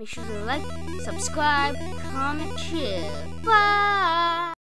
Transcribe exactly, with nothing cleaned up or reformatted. Make sure to like, subscribe, comment, share. Bye!